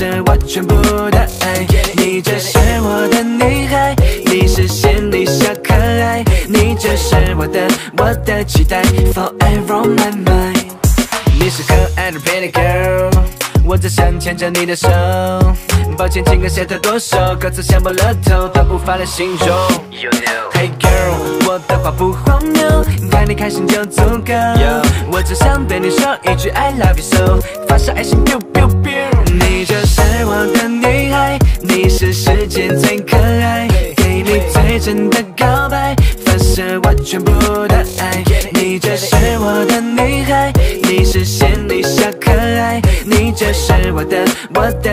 是我全部的爱，你就是我的女孩，你是心里小可爱，你就是我的期待 ，Forever on my mind。你是可爱的 Pretty Girl， 我只想牵着你的手，抱歉情歌写得多首，歌词像破了头，都无法来形容。You know. Hey girl， 我的话不荒谬，看你开心就足够。Yo. 我只想对你说一句 I love you so， 发射爱心 biu biu biu。你就是我的女孩，你是世界最可爱， hey, 给你最真的告白，发射我全部的爱。你就是我的女孩，你是心里小可爱，你就是我的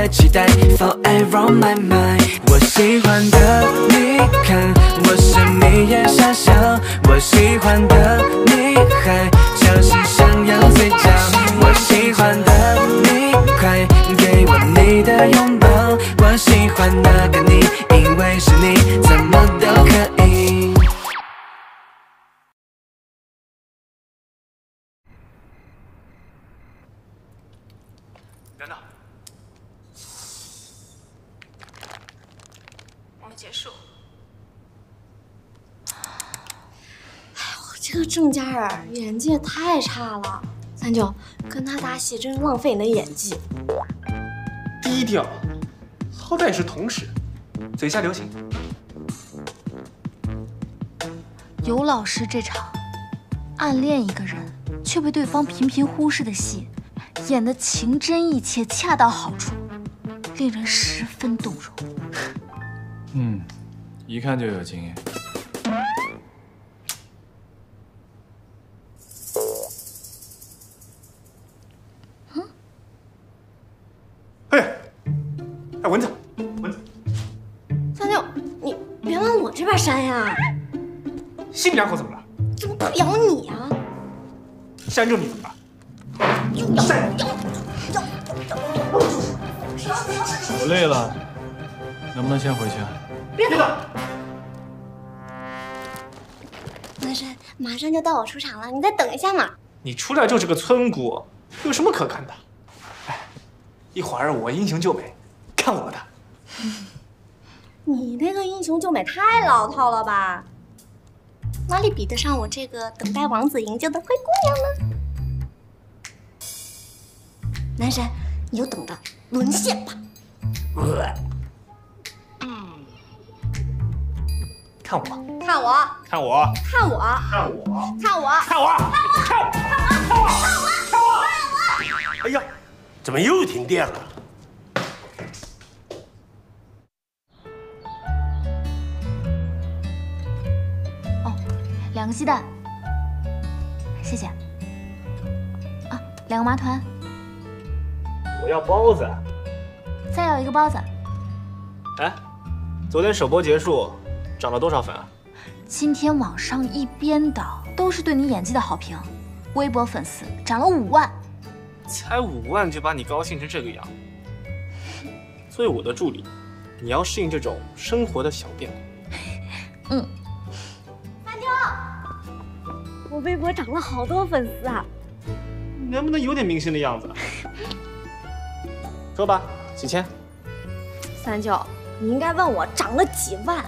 期待 ，Forever on my mind。我喜欢的你看，我是你眼傻笑，我喜欢的女孩就是上扬嘴角，我喜欢的你快给我你的拥抱，我喜欢那个你，因为是你怎么都可以。这个郑嘉尔演技也太差了，三九跟他搭戏真是浪费你的演技。低调，好歹也是同事，嘴下留情。尤老师这场暗恋一个人却被对方频频忽视的戏，演得情真意切，恰到好处，令人十分动容。嗯，一看就有经验。 蚊子，蚊子！三六，你别往我这边扇呀！新娘口怎么了？怎么不咬你啊？扇中你怎么办？又咬！我累了，能不能先回去啊？别动！文山，马上就到我出场了，你再等一下嘛。你出来就是个村姑，有什么可看的？哎，一会儿我英雄救美。 看我的！你那个英雄救美太老套了吧？哪里比得上我这个等待王子营救的灰姑娘呢？男神，你就等着沦陷吧！看我！看我！看我！看我！看我！看我！看我！看我！看我！看我！哎呀，怎么又停电了？ 两个鸡蛋，谢谢。啊，两个麻团。我要包子。再要一个包子。哎，昨天首播结束，涨了多少粉啊？今天网上一边倒都是对你演技的好评，微博粉丝涨了5万。才5万就把你高兴成这个样。作为我的助理，你要适应这种生活的小变化。嗯。 我微博涨了好多粉丝啊！能不能有点明星的样子？说吧，几千？三舅，你应该问我涨了几万？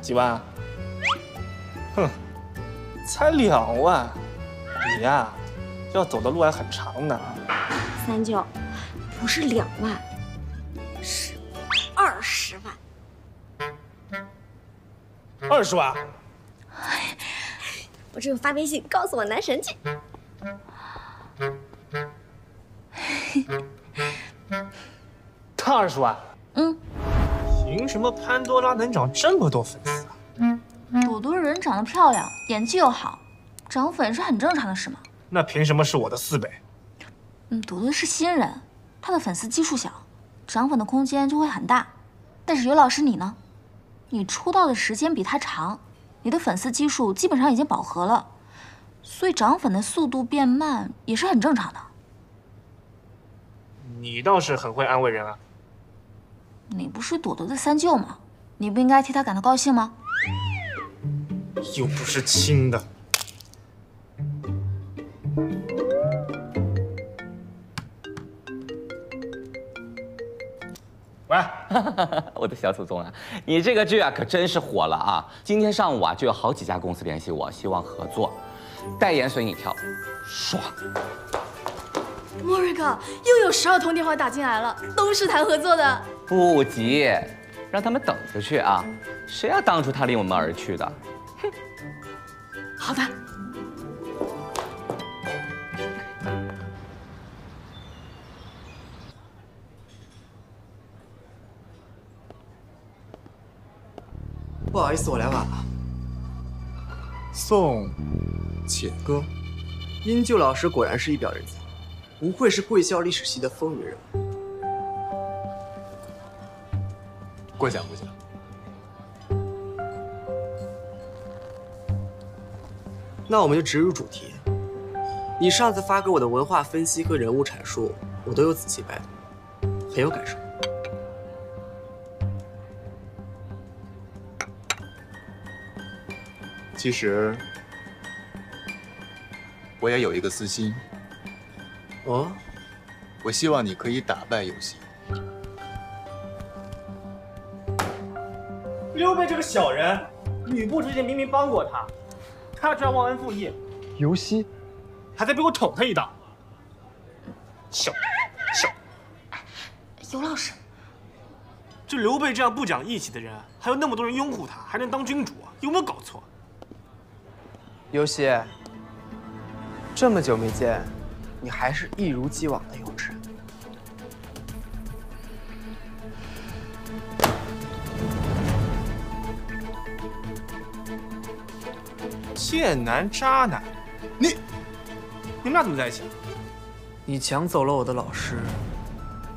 几万啊？哼，才2万，你呀，要走的路还很长呢。三舅，不是2万，是20万。20万？ 我只有发微信告诉我男神去。他20万？嗯。凭什么潘多拉能涨这么多粉丝啊？有的人长得漂亮，演技又好，涨粉是很正常的事嘛。那凭什么是我的4倍？嗯，朵朵是新人，她的粉丝基数小，涨粉的空间就会很大。但是尤老师你呢？你出道的时间比她长。 你的粉丝基数基本上已经饱和了，所以涨粉的速度变慢也是很正常的。你倒是很会安慰人啊！你不是朵朵的三舅吗？你不应该替她感到高兴吗？又不是亲的。喂，我的小祖宗啊，你这个剧啊可真是火了啊！今天上午啊就有好几家公司联系我，希望合作，代言随你挑，爽。莫瑞哥，又有12通电话打进来了，都是谈合作的。不急，让他们等着去啊！谁要当初他离我们而去的？哼。好的。 不好意思，我来晚了。送，且歌。殷旧老师果然是一表人才，不愧是贵校历史系的风云人物。过奖过奖。那我们就直入主题。你上次发给我的文化分析和人物阐述，我都有仔细拜读，很有感受。 其实，我也有一个私心。哦，我希望你可以打败游戏。刘备这个小人，吕布之前明明帮过他，他居然忘恩负义。游戏，还在背后捅他一刀。小，尤老师，这刘备这样不讲义气的人，还有那么多人拥护他，还能当君主，有没有搞错？ 尤西，这么久没见，你还是一如既往的幼稚。贱男渣男，你们俩怎么在一起？你抢走了我的老师，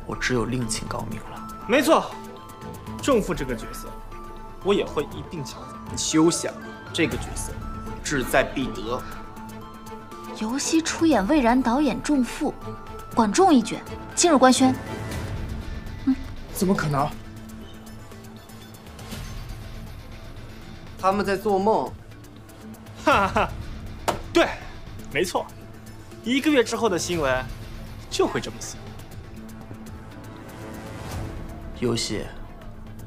我只有另请高明了。没错，仲父这个角色，我也会一并抢走。你休想，这个角色。 志在必得。尤希出演魏然导演仲父，管仲一卷今日官宣。嗯，怎么可能？他们在做梦。哈哈，对，没错，1个月之后的新闻就会这么写。尤希，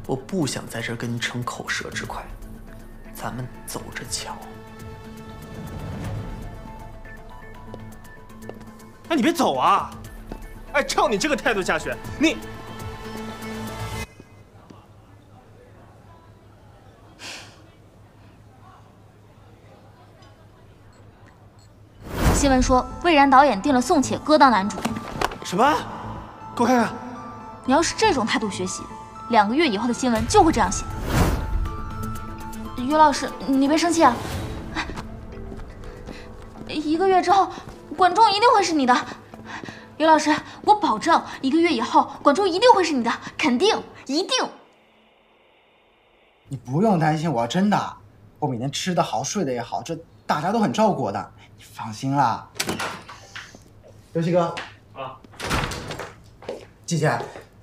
我不想在这儿跟你逞口舌之快，咱们走着瞧。 哎，你别走啊！哎，照你这个态度下去，你……新闻说，魏然导演定了宋且歌当男主。什么？给我看看！你要是这种态度学习，2个月以后的新闻就会这样写。于老师，你别生气啊！哎，1个月之后。 管仲一定会是你的，尤老师，我保证，1个月以后，管仲一定会是你的，肯定，一定。你不用担心我，真的，我每天吃得好，睡得也好，这大家都很照顾我的，你放心啦。尤西哥，啊，姐姐，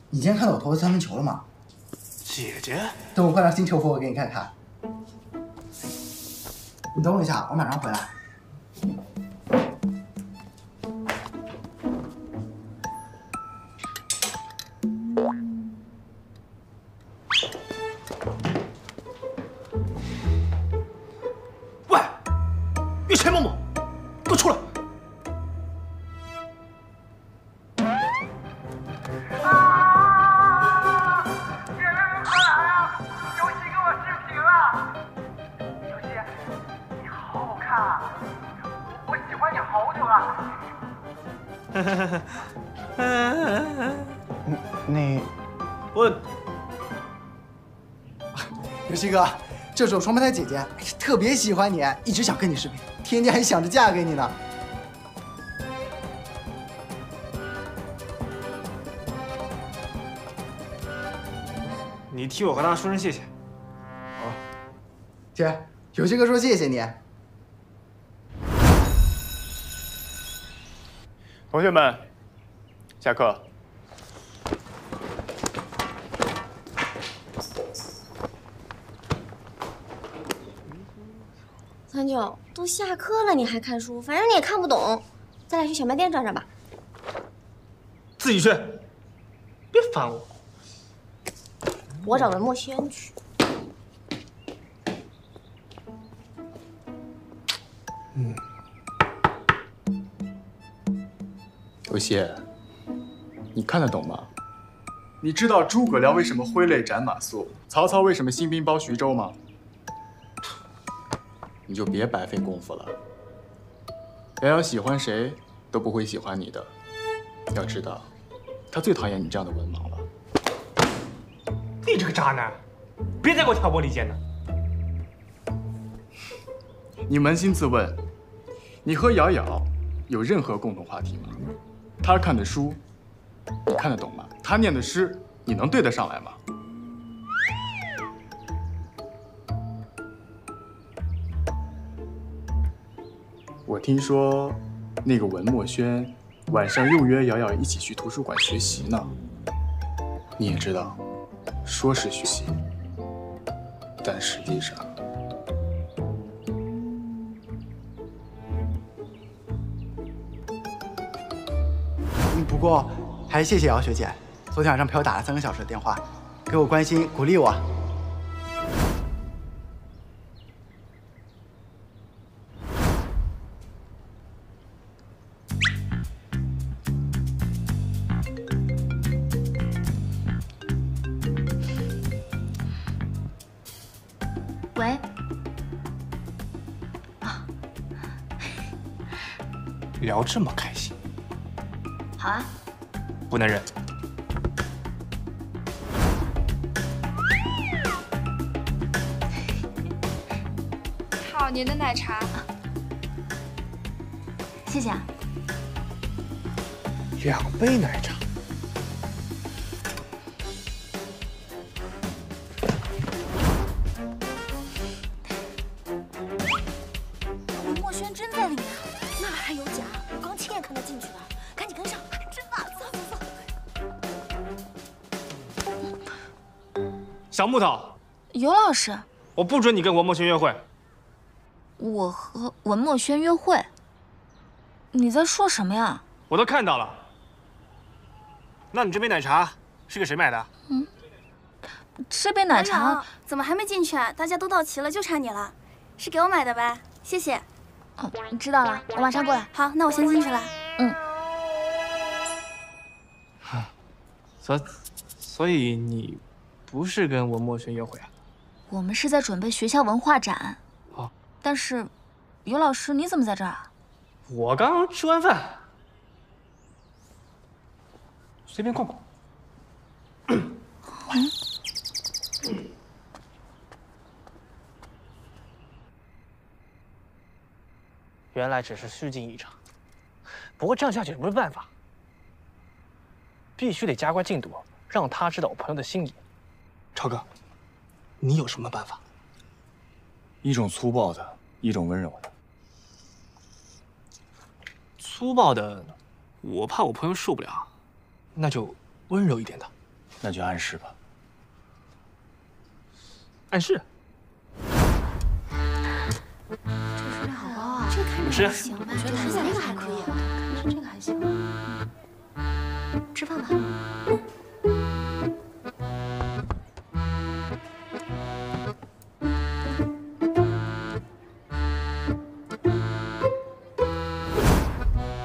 你今天看到我投的3分球了吗？姐姐，等我换上新球服，我给你看看。你等我一下，我马上回来。 哥，这是我双胞胎姐姐，特别喜欢你，一直想跟你视频，天天还想着嫁给你呢。你替我和她说声谢谢。好，姐，有些哥说谢谢你。同学们，下课。 三九，都下课了，你还看书？反正你也看不懂，咱俩去小卖店转转吧。自己去，别烦我。我找文墨轩去。嗯。有些，你看得懂吗？你知道诸葛亮为什么挥泪斩马谡，曹操为什么兴兵包徐州吗？你就别白费功夫了。杨洋喜欢谁都不会喜欢你的，要知道，他最讨厌你这样的文盲了。 你这个渣男，别再给我挑拨离间了。你扪心自问，你和瑶瑶有任何共同话题吗？她看的书，你看得懂吗？她念的诗，你能对得上来吗？我听说，那个文墨轩晚上又约瑶瑶一起去图书馆学习呢。你也知道。 说是学习，但实际上，不过还谢谢姚学姐，昨天晚上陪我打了3个小时的电话，给我关心鼓励我。喂，啊，聊这么开心，好啊，不能忍。好，您的奶茶，谢谢啊。2杯奶茶。 小木头，尤老师，我不准你跟文墨轩约会。我和文墨轩约会？你在说什么呀？我都看到了。那你这杯奶茶是给谁买的？嗯，这杯奶茶怎么还没进去啊？大家都到齐了，就差你了。是给我买的呗？谢谢。哦，知道了，我马上过来。好，那我先进去了。嗯。所以你。 不是跟文墨轩约会啊，我们是在准备学校文化展。好，但是，尤老师你怎么在这儿啊？我刚吃完饭，随便逛逛。嗯。原来只是虚惊一场，不过这样下去也不是办法，必须得加快进度，让他知道我朋友的心意。 超哥，你有什么办法？一种粗暴的，一种温柔的。粗暴的，我怕我朋友受不了，那就温柔一点的。那就暗示吧。暗示。这数量好高啊！这看着还行吧，我觉得看着这个还可以，看着这个还行。吃饭吧。嗯。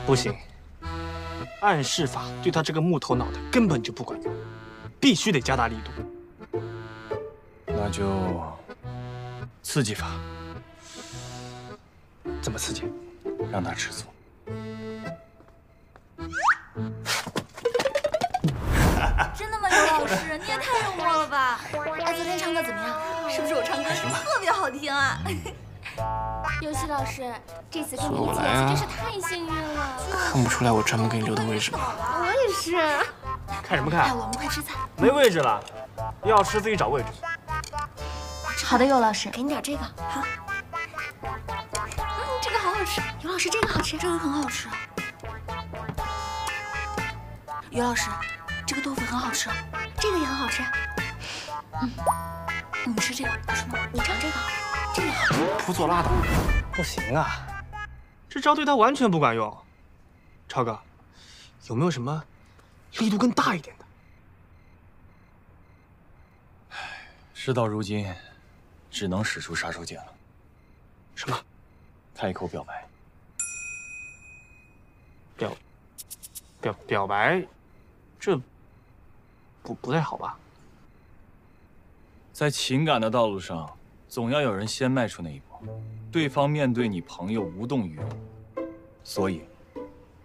不行，暗示法对他这个木头脑袋根本就不管用，必须得加大力度。那就刺激法。怎么刺激？让他吃醋。真的吗，刘老师？你也太幽默了吧！哎，昨天唱歌怎么样？是不是我唱歌特别好听啊？尤其老师，这次跟你见真是太幸运了。看不出来我专门给你留的位置吗？我也是。看什么看？哎，我们快吃菜。没位置了，要吃自己找位置。好的，尤老师，给你点这个。好。嗯，这个好好吃。尤老师，这个好吃，这个很好吃。尤老师，这个豆腐很好吃，这个也很好吃。嗯，你吃这个，好吃吗？你尝这个。 胡做拉倒，不行啊！这招对他完全不管用。超哥，有没有什么力度更大一点的？事到如今，只能使出杀手锏了。什么？开口表白。表白，这不太好吧？在情感的道路上，总要有人先迈出那一步。对方面对你朋友无动于衷，所以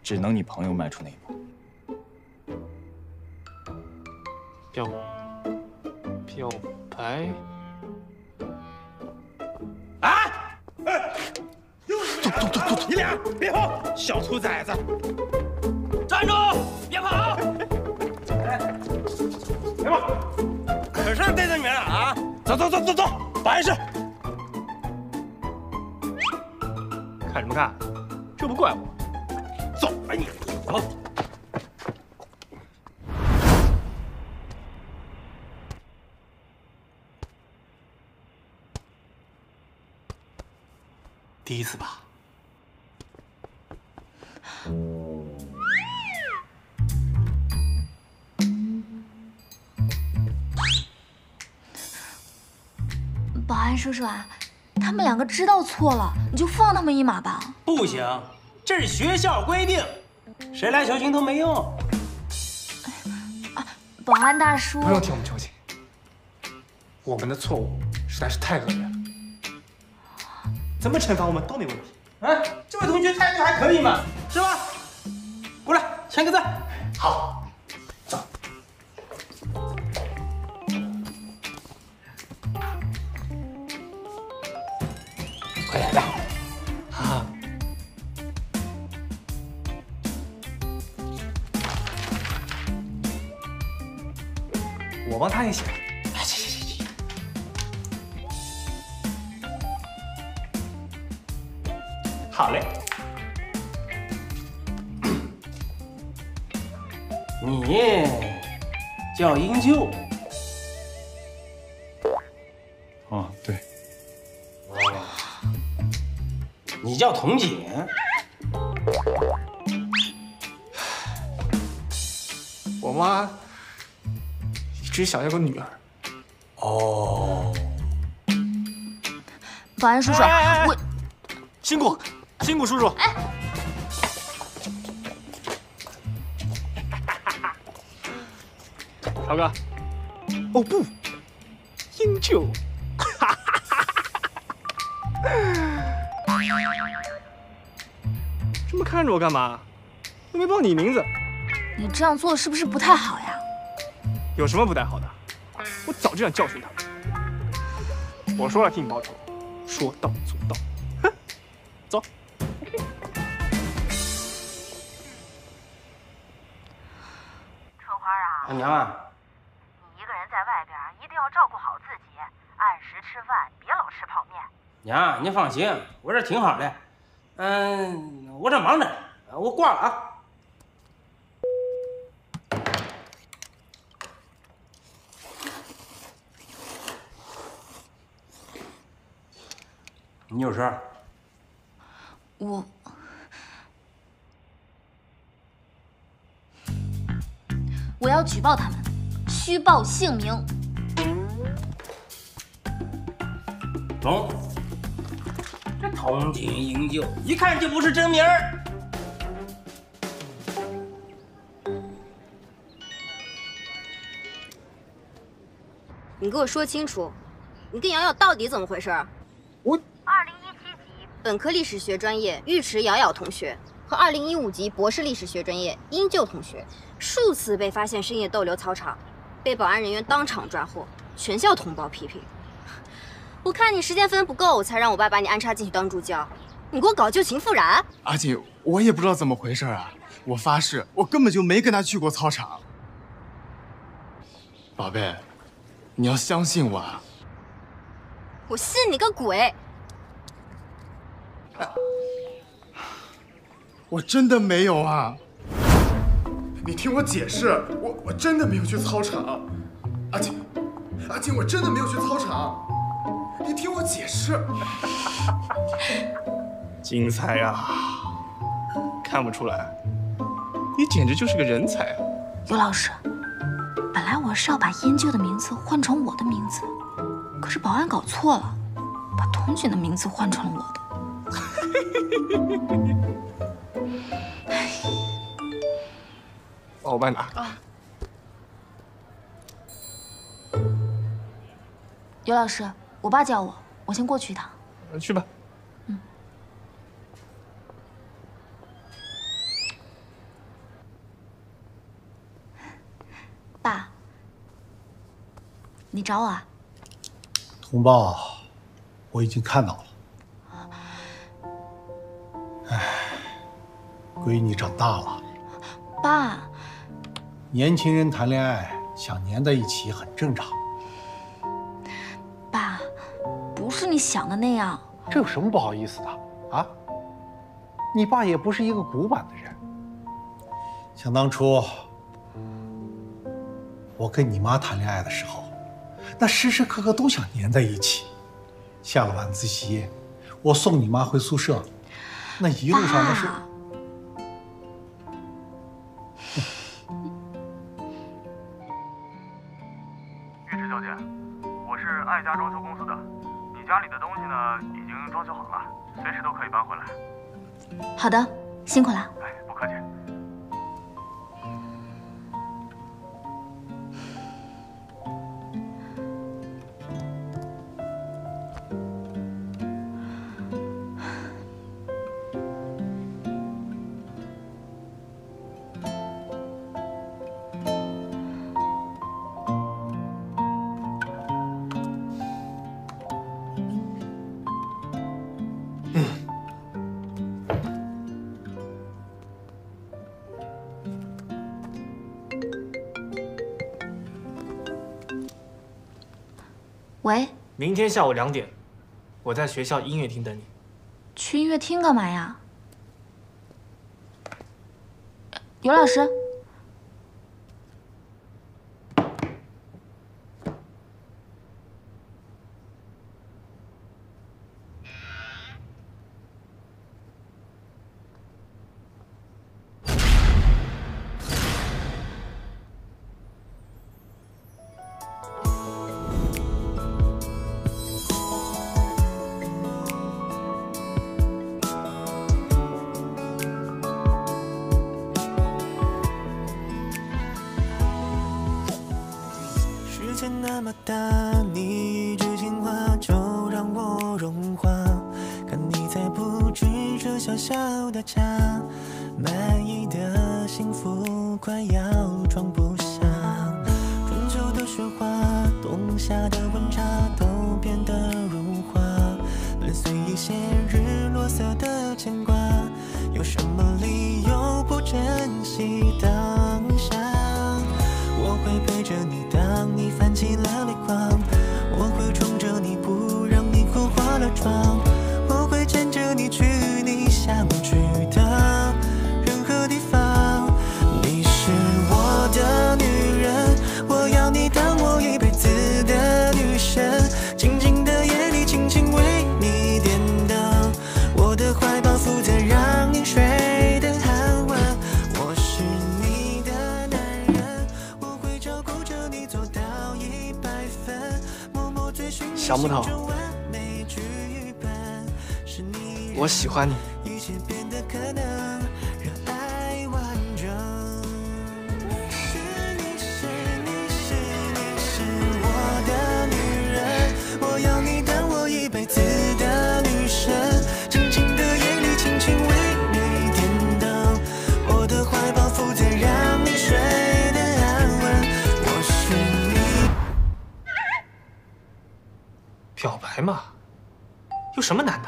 只能你朋友迈出那一步。表白？啊！哎，走！你俩别跑，小兔崽子！站住！别跑！哎，别跑！可事儿对着你们俩啊！走，办事。看什么看？这不怪我。走吧你！走。 第一次吧，保安叔叔啊，他们两个知道错了，你就放他们一马吧。不行，这是学校规定，谁来求情都没用。啊，保安大叔，不用替我们求情，我们的错误实在是太恶劣了。 怎么惩罚我们都没问题。哎，这位同学态度还可以嘛，是吧？过来，签个字。好，走。快点的。啊。我帮他也写。 好嘞，你叫英秀。哦，对。你叫童锦。我妈一直想要个女儿。哦。保安叔叔，我辛苦。 辛苦叔叔。哎，超哥，哦不，英九，哈哈，这么看着我干嘛？又没报你名字。你这样做是不是不太好呀？有什么不太好的？我早就想教训他们。我说了替你报仇，说到做到。哼，走。 娘啊，你一个人在外边一定要照顾好自己，按时吃饭，别老吃泡面。娘，您放心，我这挺好的。我这忙着，我挂了啊。你有事儿？我。 我要举报他们，虚报姓名。龙，这童锦营救，一看就不是真名儿。你给我说清楚，你跟瑶瑶到底怎么回事？我2017级本科历史学专业尉迟瑶瑶同学。 和2015级博士历史学专业英旧同学数次被发现深夜逗留操场，被保安人员当场抓获，全校通报批评。我看你时间分不够，才让我爸把你安插进去当助教。你给我搞旧情复燃！阿姐，我也不知道怎么回事啊！我发誓，我根本就没跟他去过操场。宝贝，你要相信我啊！我信你个鬼！啊 我真的没有啊！你听我解释，我真的没有去操场，阿锦，我真的没有去操场，你听我解释。精彩啊！看不出来，你简直就是个人才啊！尤老师，本来我是要把英旧的名字换成我的名字，可是保安搞错了，把童锦的名字换成了我的。帮我帮你拿。啊。尤老师，我爸叫我，我先过去一趟。去吧。 爸，你找我啊？通报我已经看到了。哎，闺女长大了。爸，年轻人谈恋爱想黏在一起很正常。爸，不是你想的那样。这有什么不好意思的啊？你爸也不是一个古板的人。想当初。 我跟你妈谈恋爱的时候，那时时刻刻都想黏在一起。下了晚自习，我送你妈回宿舍，那一路上那是……叶芷小姐，我是爱家装修公司的，你家里的东西呢已经装修好了，随时都可以搬回来。好的，辛苦了。哎，不客气。 喂，明天下午2点，我在学校音乐厅等你。去音乐厅干嘛呀？尤老师，小木头，我喜欢你。表白嘛，有什么难的？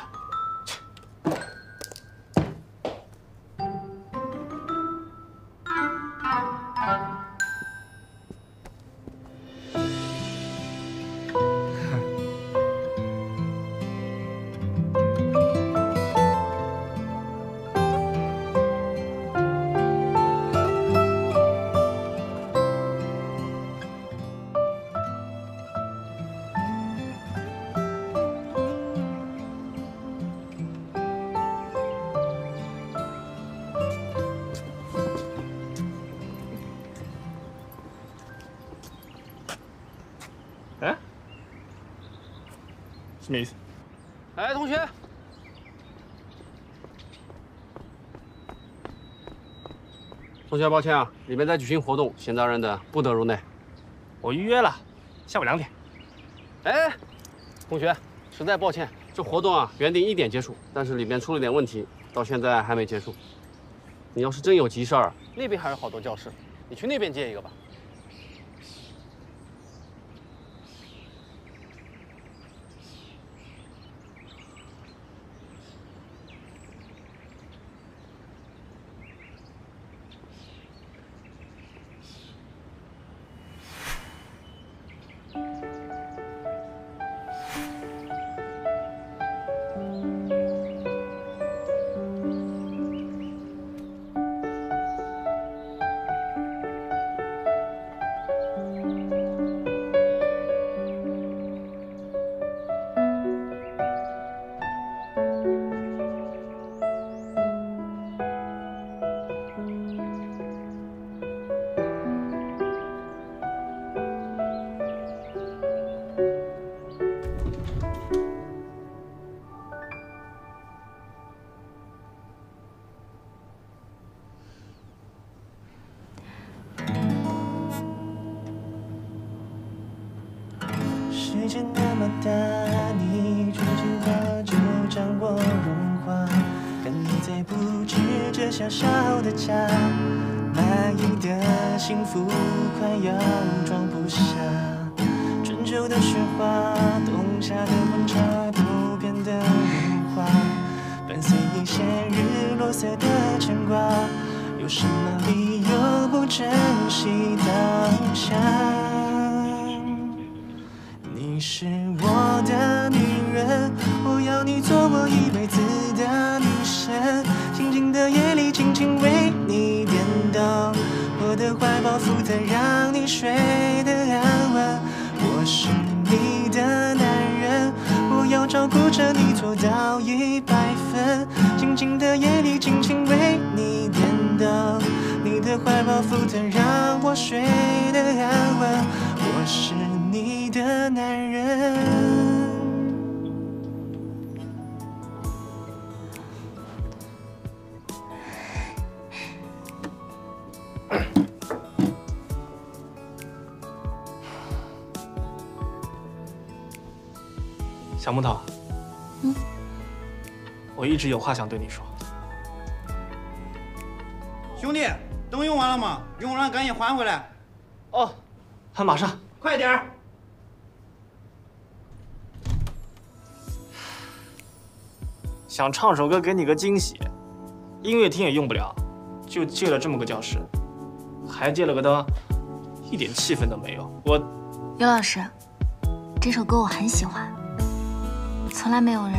什么意思？哎，同学，抱歉啊，里面在举行活动，闲杂人等不得入内。我预约了，下午2点。哎，同学，实在抱歉，这活动啊原定1点结束，但是里面出了点问题，到现在还没结束。你要是真有急事儿，那边还有好多教室，你去那边借一个吧。 时间那么大，你逐渐把酒将我融化，但你再不知这小小的家，满意的幸福快要装不下。春秋的雪花，冬夏的温差，不变的如画，伴随一线日落色的牵挂，有什么理由不珍惜当下？ 你是我的女人，我要你做我一辈子的女神。静静的夜里，轻轻为你点头，我的怀抱负责让你睡得安稳。我是你的男人，我要照顾着你做到100分。静静的夜里，轻轻为你点头，你的怀抱负责让我睡得安稳。我是你。 的男人，小木头，嗯，我一直有话想对你说。兄弟，灯用完了吗？用完赶紧还回来。哦，还马上，快点儿。 想唱首歌给你个惊喜，音乐厅也用不了，就借了这么个教室，还借了个灯，一点气氛都没有。我，刘老师，这首歌我很喜欢，从来没有人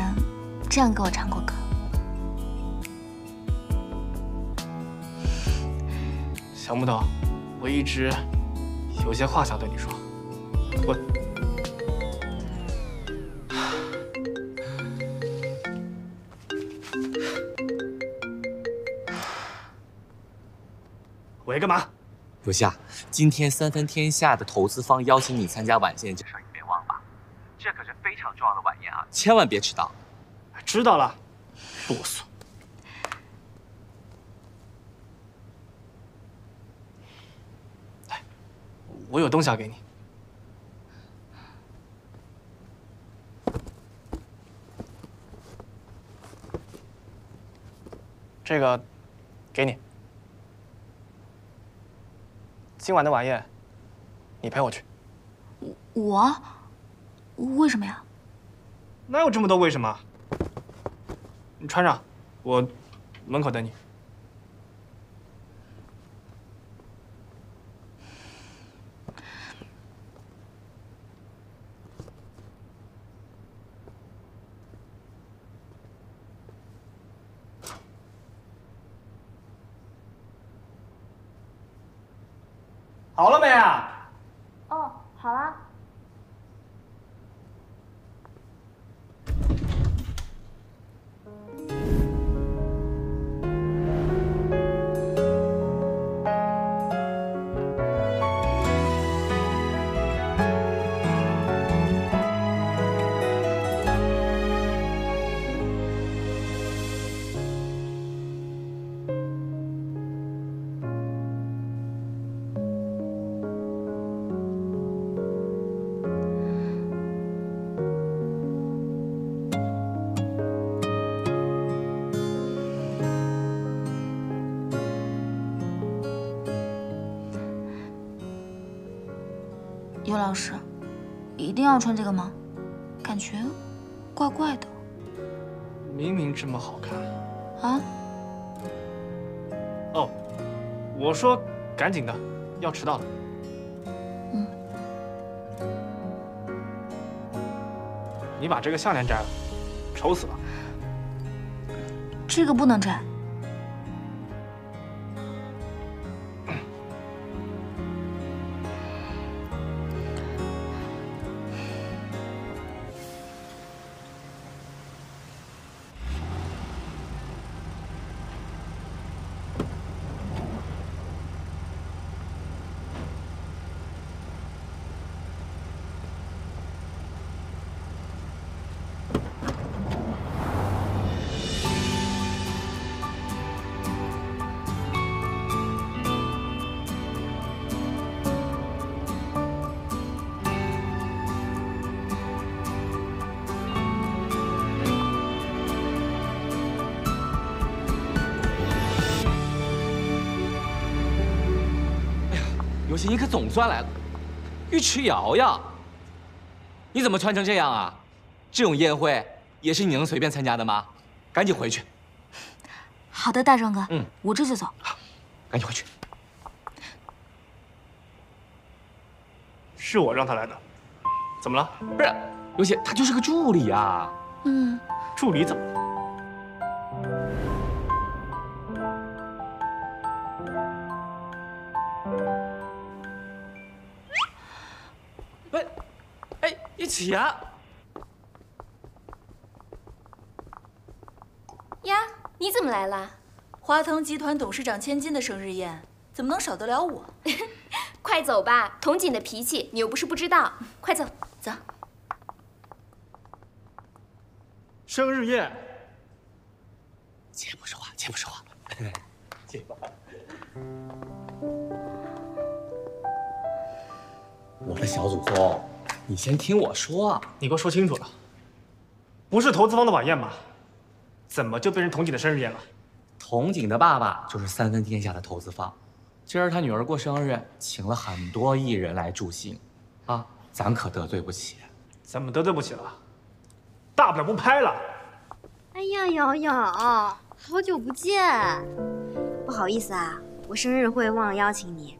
这样给我唱过歌。小木头，我一直有些话想对你说，我。 喂，干嘛？阁下，今天3分天下的投资方邀请你参加晚宴，这事儿你别忘了，这可是非常重要的晚宴啊，千万别迟到。知道了，啰嗦。来，我有东西要给你。这个，给你。 今晚的晚宴，你陪我去。我？为什么呀？哪有这么多为什么？你穿上，我门口等你。好了没啊？哦，好了。尤老师，一定要穿这个吗？感觉怪怪的。明明这么好看。啊？哦，我说赶紧的，要迟到了。 你把这个项链摘了，丑死了！这个不能摘。你可总算来了，尉迟瑶呀！你怎么穿成这样啊？这种宴会也是你能随便参加的吗？赶紧回去。好的，大壮哥，我这就走。好，赶紧回去。是我让他来的，怎么了？不是，尤其他就是个助理啊。助理怎么了？ 起呀！呀，你怎么来了？华腾集团董事长千金的生日宴，怎么能少得了我？快走吧，童锦的脾气你又不是不知道。快走，走。生日宴，且不说话，且不说话，且不说话。我的小祖宗！ 你先听我说，你给我说清楚了，不是投资方的晚宴吧？怎么就变成童锦的生日宴了？童锦的爸爸就是三分天下的投资方，今儿他女儿过生日，请了很多艺人来助兴，啊，咱可得罪不起。怎么得罪不起了？大不了不拍了。哎呀，瑶瑶，好久不见，不好意思啊，我生日会忘了邀请你。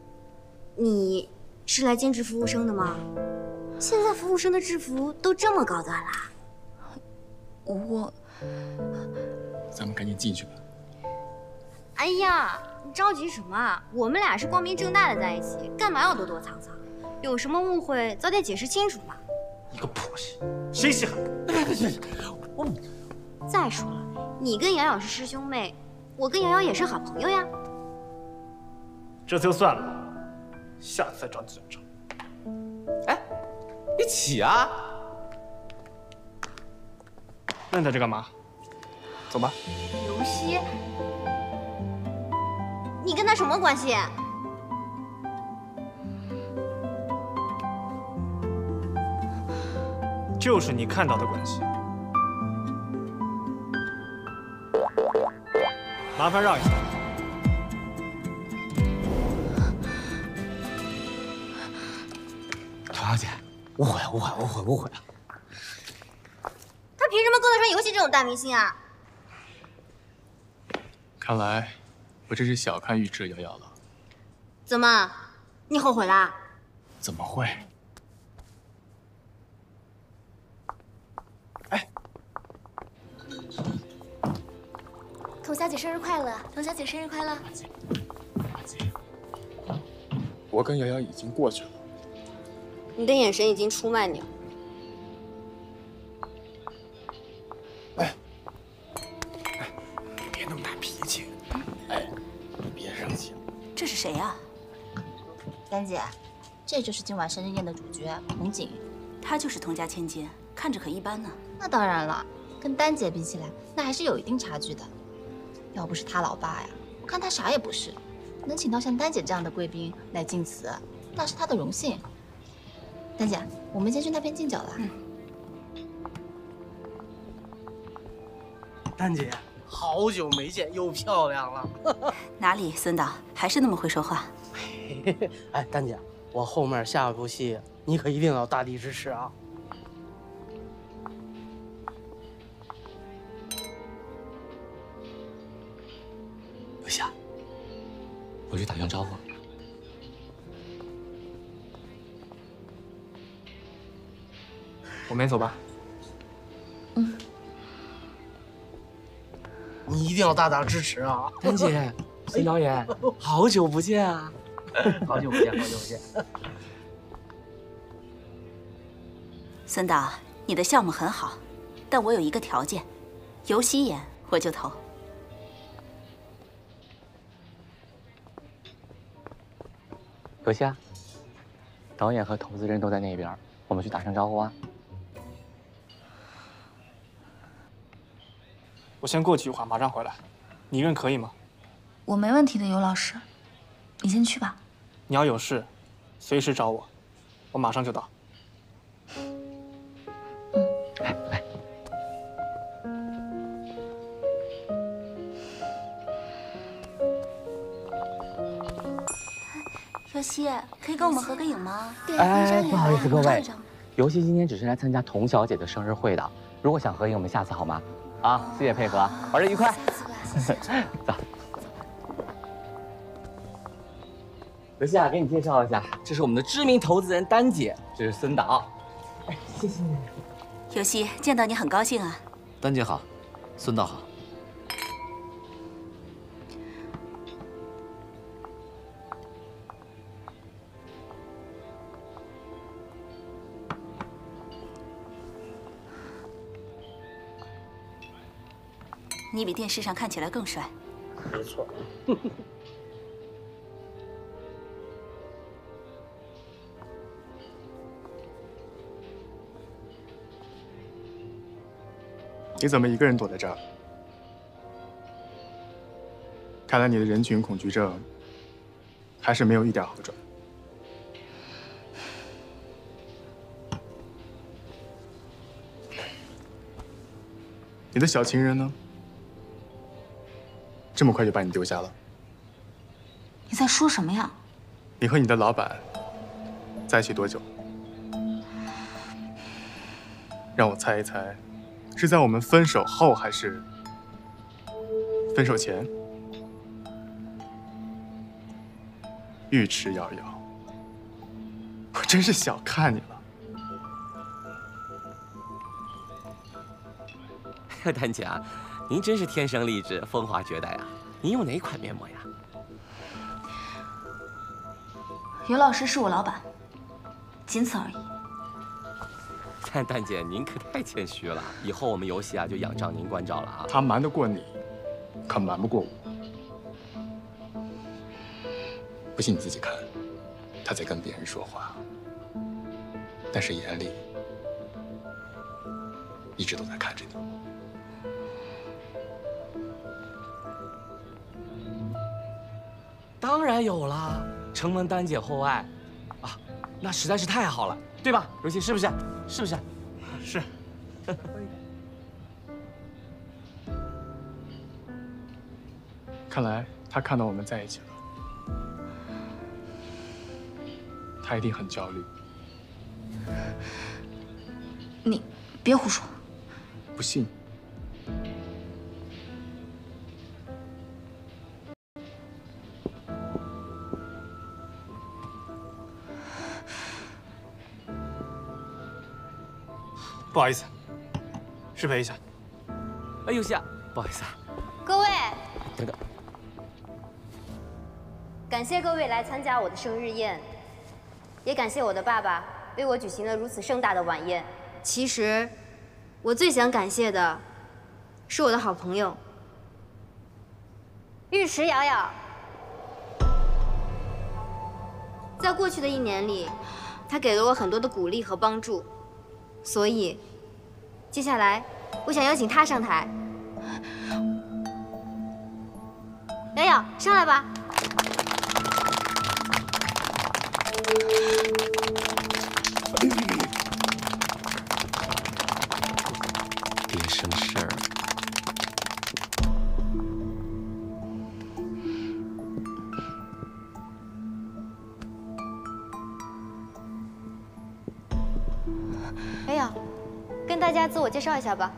你是来兼职服务生的吗？ 现在服务生的制服都这么高端了，我……咱们赶紧进去吧。哎呀，你着急什么啊？我们俩是光明正大的在一起，干嘛要躲躲藏藏？有什么误会，早点解释清楚嘛。一个破戏，谁稀罕？我……再说了，你跟瑶瑶是师兄妹，我跟瑶瑶也是好朋友呀。这次就算了，下次再找你算账。 一起啊！那你在这干嘛？走吧。刘希，你跟他什么关系？就是你看到的关系。麻烦让一下。童小姐。 误会了！他凭什么够得上游戏这种大明星啊？看来我真是小看尉迟瑶瑶了。怎么，你后悔啦？怎么会？哎，童小姐生日快乐！童小姐生日快乐！我跟瑶瑶已经过去了。 你的眼神已经出卖你了。哎，哎，别那么大脾气。哎，你别生气。这是谁呀？丹姐，这就是今晚生日宴的主角童锦。她就是童家千金，看着可一般呢。那当然了，跟丹姐比起来，那还是有一定差距的。要不是她老爸呀，我看她啥也不是。能请到像丹姐这样的贵宾来敬词，那是她的荣幸。 丹姐，我们先去那边敬酒了。丹姐，好久没见，又漂亮了。哪里，孙导还是那么会说话。哎，丹姐，我后面下一部戏你可一定要大力支持啊！留下，我去打声招呼。 我们走吧。嗯，你一定要大大支持啊，丹姐、孙导演，好久不见啊！好久不见，好久不见。孙导，你的项目很好，但我有一个条件，由西演我就投。游夏，导演和投资人都在那边，我们去打声招呼啊。 我先过去一会儿，马上回来。你一个人可以吗？我没问题的，尤老师，你先去吧。你要有事，随时找我，我马上就到。嗯，来来。尤西，可以跟我们合个影吗？对，哎，不好意思各位，尤西今天只是来参加童小姐的生日会的，如果想合影，我们下次好吗？ 啊，谢谢配合，玩得愉快。走。刘夏，给你介绍一下，这是我们的知名投资人丹姐，这是孙导。哎，谢谢你。尤西，见到你很高兴啊。丹姐好，孙导好。你比电视上看起来更帅，没错。你怎么一个人躲在这儿？看来你的人群恐惧症还是没有一点好转。你的小情人呢？ 这么快就把你丢下了？你在说什么呀？你和你的老板在一起多久？让我猜一猜，是在我们分手后，还是分手前？玉池遥遥，我真是小看你了，丹姐啊。 您真是天生丽质，风华绝代啊！您用哪款面膜呀？尤老师是我老板，仅此而已。蛋姐，您可太谦虚了，以后我们游戏啊就仰仗您关照了啊。他瞒得过你，可瞒不过我。不信你自己看，他在跟别人说话，但是眼里一直都在看着你。 当然有了，承蒙丹姐厚爱，啊，那实在是太好了，对吧？尤其是不是？是不是？是。看来他看到我们在一起了，他一定很焦虑。你别胡说！不信。 不好意思，失陪一下。哎，游夏，不好意思啊。各位，等等。感谢各位来参加我的生日宴，也感谢我的爸爸为我举行了如此盛大的晚宴。其实，我最想感谢的，是我的好朋友玉池瑶瑶。在过去的一年里，她给了我很多的鼓励和帮助。 所以，接下来我想邀请他上台。瑶瑶，上来吧。别生事儿。没有，跟大家自我介绍一下吧。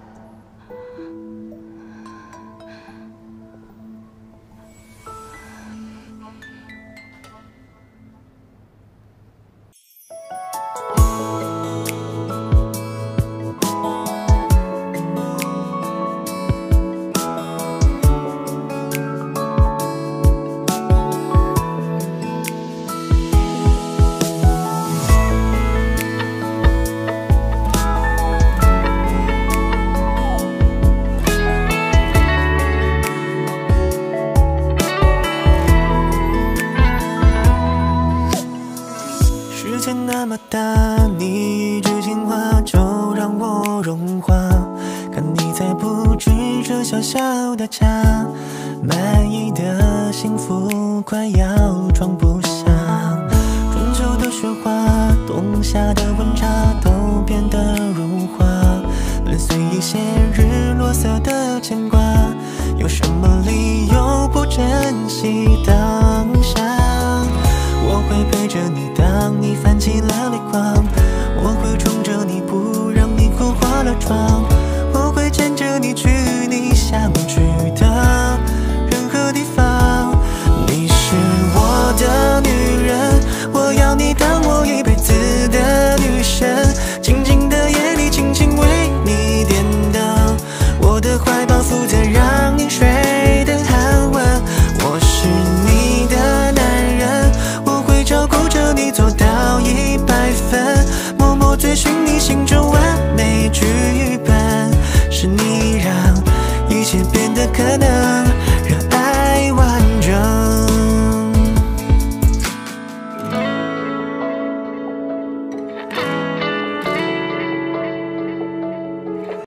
可能。